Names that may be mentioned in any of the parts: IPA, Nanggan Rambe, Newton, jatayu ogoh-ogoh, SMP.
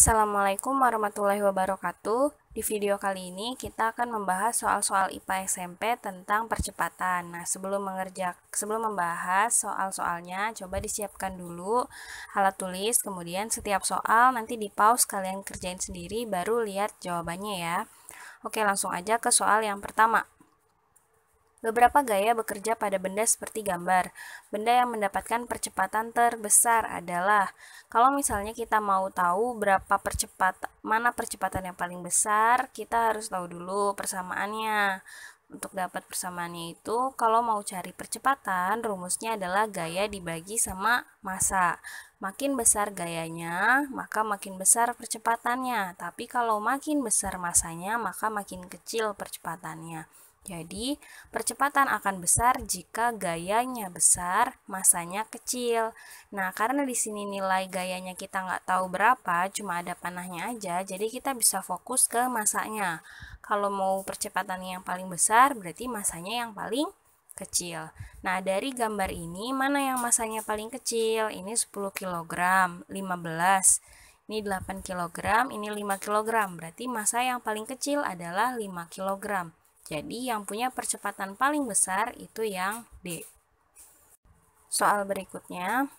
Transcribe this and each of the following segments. Assalamualaikum warahmatullahi wabarakatuh. Di video kali ini kita akan membahas soal-soal IPA SMP tentang percepatan. Nah, sebelum membahas soal-soalnya, coba disiapkan dulu alat tulis, kemudian setiap soal nanti di-pause, kalian kerjain sendiri baru lihat jawabannya ya. Oke, langsung aja ke soal yang pertama. Beberapa gaya bekerja pada benda seperti gambar. Benda yang mendapatkan percepatan terbesar adalah, kalau misalnya kita mau tahu mana percepatan yang paling besar, kita harus tahu dulu persamaannya. Untuk dapat persamaannya itu, kalau mau cari percepatan, rumusnya adalah gaya dibagi sama massa. Makin besar gayanya, maka makin besar percepatannya. Tapi kalau makin besar massanya, maka makin kecil percepatannya. Jadi, percepatan akan besar jika gayanya besar, massanya kecil. Nah, karena di sini nilai gayanya kita nggak tahu berapa, cuma ada panahnya aja, jadi kita bisa fokus ke massanya. Kalau mau percepatannya yang paling besar, berarti massanya yang paling kecil. Nah, dari gambar ini, mana yang massanya paling kecil? Ini 10 kg, 15 kg. Ini 8 kg, ini 5 kg. Berarti massa yang paling kecil adalah 5 kg. Jadi yang punya percepatan paling besar itu yang D. Soal berikutnya.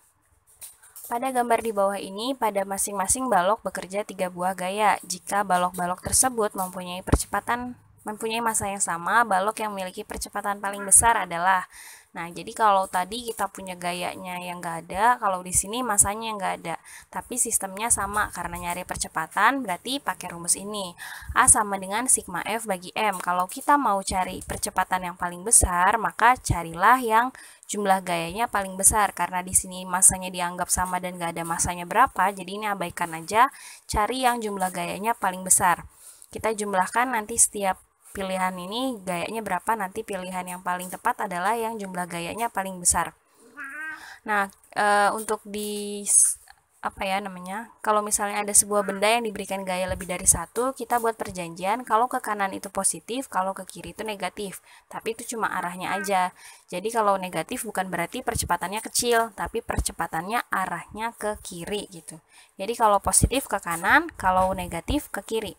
Pada gambar di bawah ini, pada masing-masing balok bekerja 3 buah gaya. Jika balok-balok tersebut mempunyai massa yang sama, balok yang memiliki percepatan paling besar adalah. Nah, jadi kalau tadi kita punya gayanya yang nggak ada, kalau di sini massanya yang nggak ada. Tapi sistemnya sama, karena nyari percepatan berarti pakai rumus ini. A sama dengan sigma F bagi M. Kalau kita mau cari percepatan yang paling besar, maka carilah yang jumlah gayanya paling besar. Karena di sini massanya dianggap sama dan nggak ada massanya berapa, jadi ini abaikan aja, cari yang jumlah gayanya paling besar. Kita jumlahkan nanti setiap pilihan ini gayanya berapa, nanti pilihan yang paling tepat adalah yang jumlah gayanya paling besar. Nah, untuk di kalau misalnya ada sebuah benda yang diberikan gaya lebih dari satu, kita buat perjanjian kalau ke kanan itu positif, kalau ke kiri itu negatif, tapi itu cuma arahnya aja. Jadi kalau negatif bukan berarti percepatannya kecil, tapi percepatannya arahnya ke kiri gitu. Jadi kalau positif ke kanan, kalau negatif ke kiri.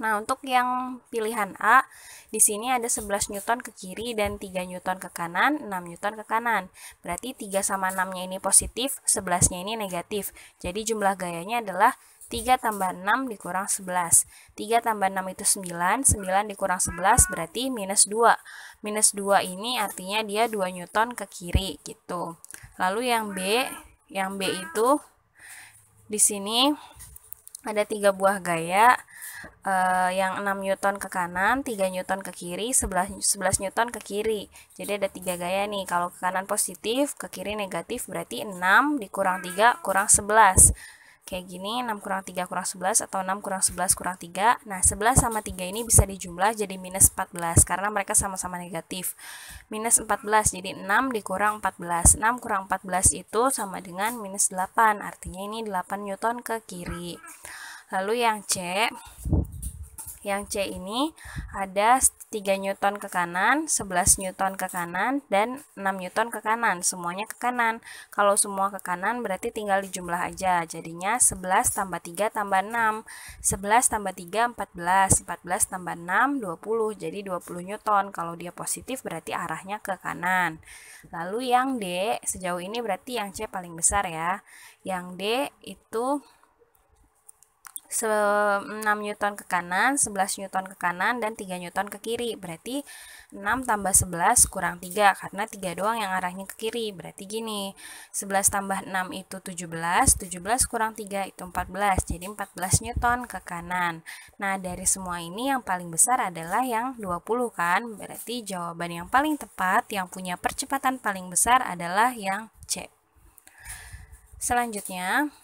Nah, untuk yang pilihan A, di sini ada 11 Newton ke kiri dan 3 Newton ke kanan, 6 Newton ke kanan. Berarti 3 sama 6-nya ini positif, 11-nya ini negatif. Jadi jumlah gayanya adalah 3 tambah 6 dikurang 11. 3 tambah 6 itu 9, 9 dikurang 11 berarti minus 2. Minus 2 ini artinya dia 2 Newton ke kiri gitu. Lalu yang B itu di sini ada 3 buah gaya, yang 6 Newton ke kanan, 3 Newton ke kiri, 11 Newton ke kiri. Jadi ada 3 gaya nih. Kalau ke kanan positif, ke kiri negatif, berarti 6 dikurang 3 kurang 11. Kayak gini, 6 kurang 3 kurang 11 atau 6 kurang 11 kurang 3. Nah, 11 sama 3 ini bisa dijumlah jadi minus 14 karena mereka sama-sama negatif. Minus 14, jadi 6 dikurang 14. 6 kurang 14 itu sama dengan minus 8. Artinya ini 8 Newton ke kiri. Lalu yang C. Yang C ini ada 3 Newton ke kanan, 11 Newton ke kanan, dan 6 Newton ke kanan. Semuanya ke kanan. Kalau semua ke kanan berarti tinggal dijumlah aja. Jadinya 11 tambah 3 tambah 6. 11 tambah 3, 14. 14 tambah 6, 20. Jadi 20 Newton. Kalau dia positif berarti arahnya ke kanan. Lalu yang D, sejauh ini berarti yang C paling besar ya. Yang D itu 6 Newton ke kanan, 11 Newton ke kanan, dan 3 Newton ke kiri. Berarti 6 tambah 11 kurang 3, karena 3 doang yang arahnya ke kiri. Berarti gini, 11 tambah 6 itu 17, 17 kurang 3 itu 14, jadi 14 Newton ke kanan. Nah, dari semua ini yang paling besar adalah yang 20 kan, berarti jawaban yang paling tepat, yang punya percepatan paling besar adalah yang C. Selanjutnya,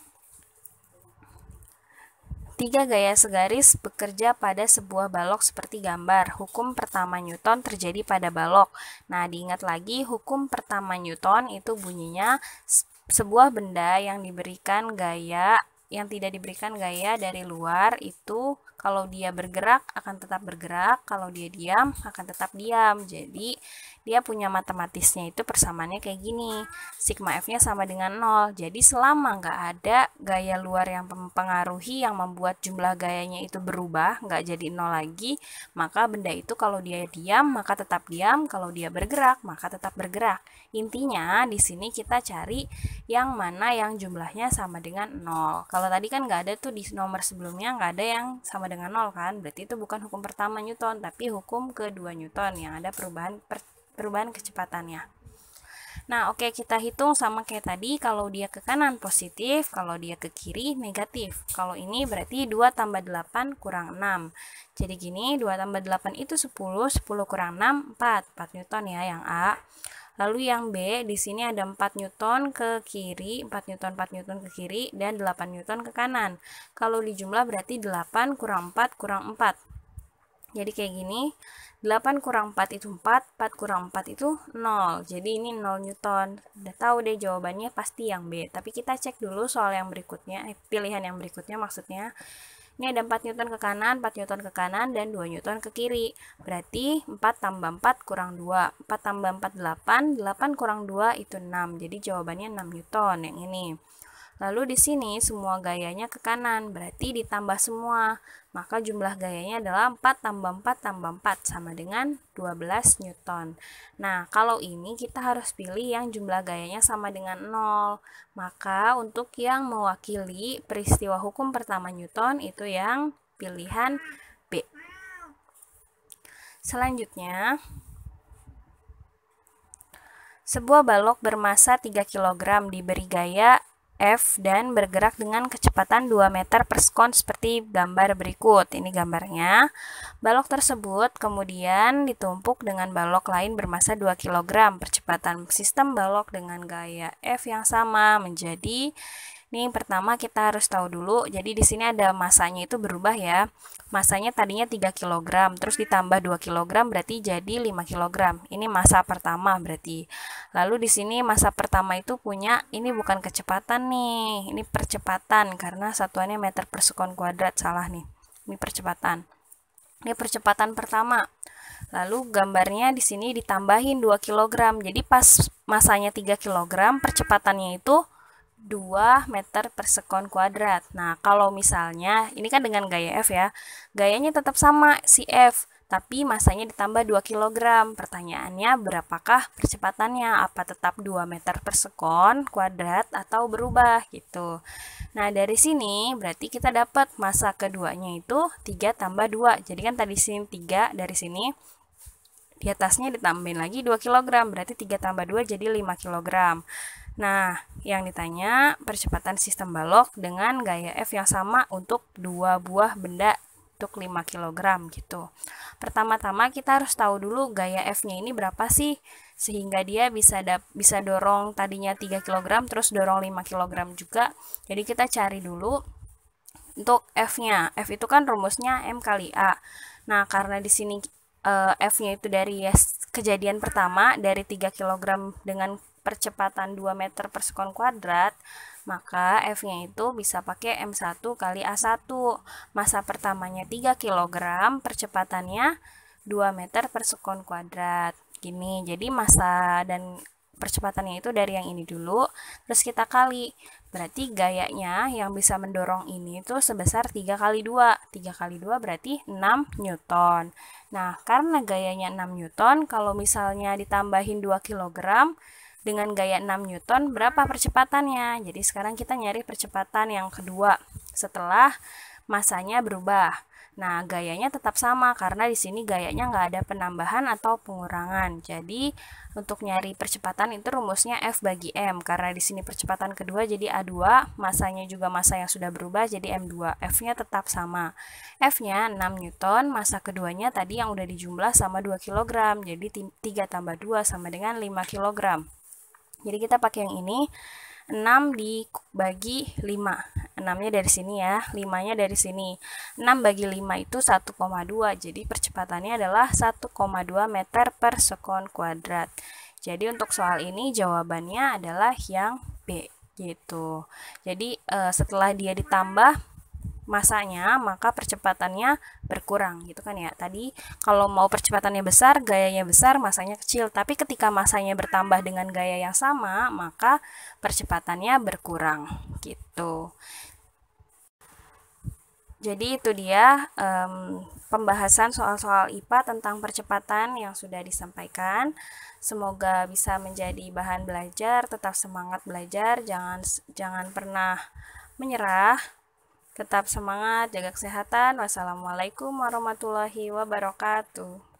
3 gaya segaris bekerja pada sebuah balok seperti gambar. Hukum pertama Newton terjadi pada balok. Nah, diingat lagi, hukum pertama Newton itu bunyinya sebuah benda yang diberikan gaya yang tidak diberikan gaya dari luar itu kalau dia bergerak akan tetap bergerak, kalau dia diam akan tetap diam. Jadi dia punya matematisnya itu persamaannya kayak gini, sigma f nya sama dengan 0. Jadi selama nggak ada gaya luar yang mempengaruhi, yang membuat jumlah gayanya itu berubah, nggak jadi 0 lagi, maka benda itu kalau dia diam maka tetap diam, kalau dia bergerak maka tetap bergerak. Intinya di sini kita cari yang mana yang jumlahnya sama dengan 0. Kalau tadi kan nggak ada tuh di nomor sebelumnya, nggak ada yang sama dengan 0 kan, berarti itu bukan hukum pertama Newton, tapi hukum kedua Newton yang ada perubahan kecepatannya. Nah oke, kita hitung sama kayak tadi, kalau dia ke kanan positif, kalau dia ke kiri negatif. Kalau ini berarti 2 tambah 8 kurang 6. Jadi gini, 2 tambah 8 itu 10, 10 kurang 6, 4 Newton ya yang A. Lalu yang B, di sini ada 4 Newton ke kiri, 4 Newton ke kiri, dan 8 Newton ke kanan. Kalau di jumlah berarti 8 kurang 4 kurang 4. Jadi kayak gini, 8 kurang 4 itu 4, 4 kurang 4 itu 0. Jadi ini 0 Newton. Udah tahu deh jawabannya pasti yang B. Tapi kita cek dulu soal yang berikutnya, pilihan yang berikutnya maksudnya. Ini ada 4 Newton ke kanan, 4 Newton ke kanan, dan 2 Newton ke kiri. Berarti 4 tambah 4 kurang 2. 4 tambah 4, 8. 8 kurang 2 itu 6. Jadi jawabannya 6 Newton yang ini. Lalu di sini semua gayanya ke kanan, berarti ditambah semua. Maka jumlah gayanya adalah 4 tambah 4 tambah 4 sama dengan 12 Newton. Nah, kalau ini kita harus pilih yang jumlah gayanya sama dengan 0. Maka untuk yang mewakili peristiwa hukum pertama Newton itu yang pilihan B. Selanjutnya, sebuah balok bermassa 3 kg diberi gaya F dan bergerak dengan kecepatan 2 meter per sekon seperti gambar berikut. Ini gambarnya. Balok tersebut kemudian ditumpuk dengan balok lain bermassa 2 kg. Percepatan sistem balok dengan gaya F yang sama menjadi, ini pertama kita harus tahu dulu. Jadi di sini ada masanya itu berubah ya. Masanya tadinya 3 kg, terus ditambah 2 kg berarti jadi 5 kg. Ini massa pertama berarti. Lalu di sini massa pertama itu punya, ini bukan kecepatan nih. Ini percepatan karena satuannya meter per sekon kuadrat, salah nih. Ini percepatan. Ini percepatan pertama. Lalu gambarnya di sini ditambahin 2 kg. Jadi pas masanya 3 kg, percepatannya itu 2 meter per sekon kuadrat. Nah, kalau misalnya ini kan dengan gaya F ya, gayanya tetap sama si F, tapi masanya ditambah 2 kg. Pertanyaannya, berapakah percepatannya? Apa tetap 2 meter per sekon kuadrat atau berubah gitu? Nah, dari sini berarti kita dapat massa keduanya itu 3 tambah 2. Jadi kan tadi sini 3, dari sini di atasnya ditambahin lagi 2 kg, berarti 3 tambah 2 jadi 5 kg. Nah, yang ditanya percepatan sistem balok dengan gaya F yang sama untuk 2 buah benda untuk 5 kg gitu. Pertama-tama kita harus tahu dulu gaya F-nya ini berapa sih sehingga dia bisa dorong tadinya 3 kg terus dorong 5 kg juga. Jadi kita cari dulu untuk F-nya. F itu kan rumusnya M kali A. Nah, karena di sini F-nya itu dari kejadian pertama dari 3 kg dengan percepatan 2 meter per sekon kuadrat, maka F-nya itu bisa pakai M1 kali A1. Massa pertamanya 3 kg, percepatannya 2 meter per sekon kuadrat. Gini, jadi massa dan percepatannya itu dari yang ini dulu, terus kita kali. Berarti gayanya yang bisa mendorong ini itu sebesar 3 kali 2. 3 kali 2 berarti 6 Newton. Nah, karena gayanya 6 Newton, kalau misalnya ditambahin 2 kg, dengan gaya 6 Newton, berapa percepatannya? Jadi sekarang kita nyari percepatan yang kedua setelah masanya berubah. Nah, gayanya tetap sama karena di sini gayanya nggak ada penambahan atau pengurangan. Jadi untuk nyari percepatan itu rumusnya F bagi M. Karena di sini percepatan kedua jadi A2, masanya juga masa yang sudah berubah jadi M2. F-nya tetap sama. F-nya 6 Newton, masa keduanya tadi yang udah dijumlah sama 2 kg. Jadi 3 tambah 2 sama dengan 5 kg. Jadi kita pakai yang ini, 6 dibagi 5, 6-nya dari sini ya, 5-nya dari sini, 6 bagi 5 itu 1,2, jadi percepatannya adalah 1,2 meter per sekon kuadrat. Jadi untuk soal ini jawabannya adalah yang B. gitu. Jadi setelah dia ditambah masanya, maka percepatannya berkurang gitu kan ya. Tadi kalau mau percepatannya besar, gayanya besar, masanya kecil. Tapi ketika masanya bertambah dengan gaya yang sama, maka percepatannya berkurang gitu. Jadi itu dia pembahasan soal-soal IPA tentang percepatan yang sudah disampaikan. Semoga bisa menjadi bahan belajar, tetap semangat belajar, jangan pernah menyerah. Tetap semangat, jaga kesehatan. Wassalamualaikum warahmatullahi wabarakatuh.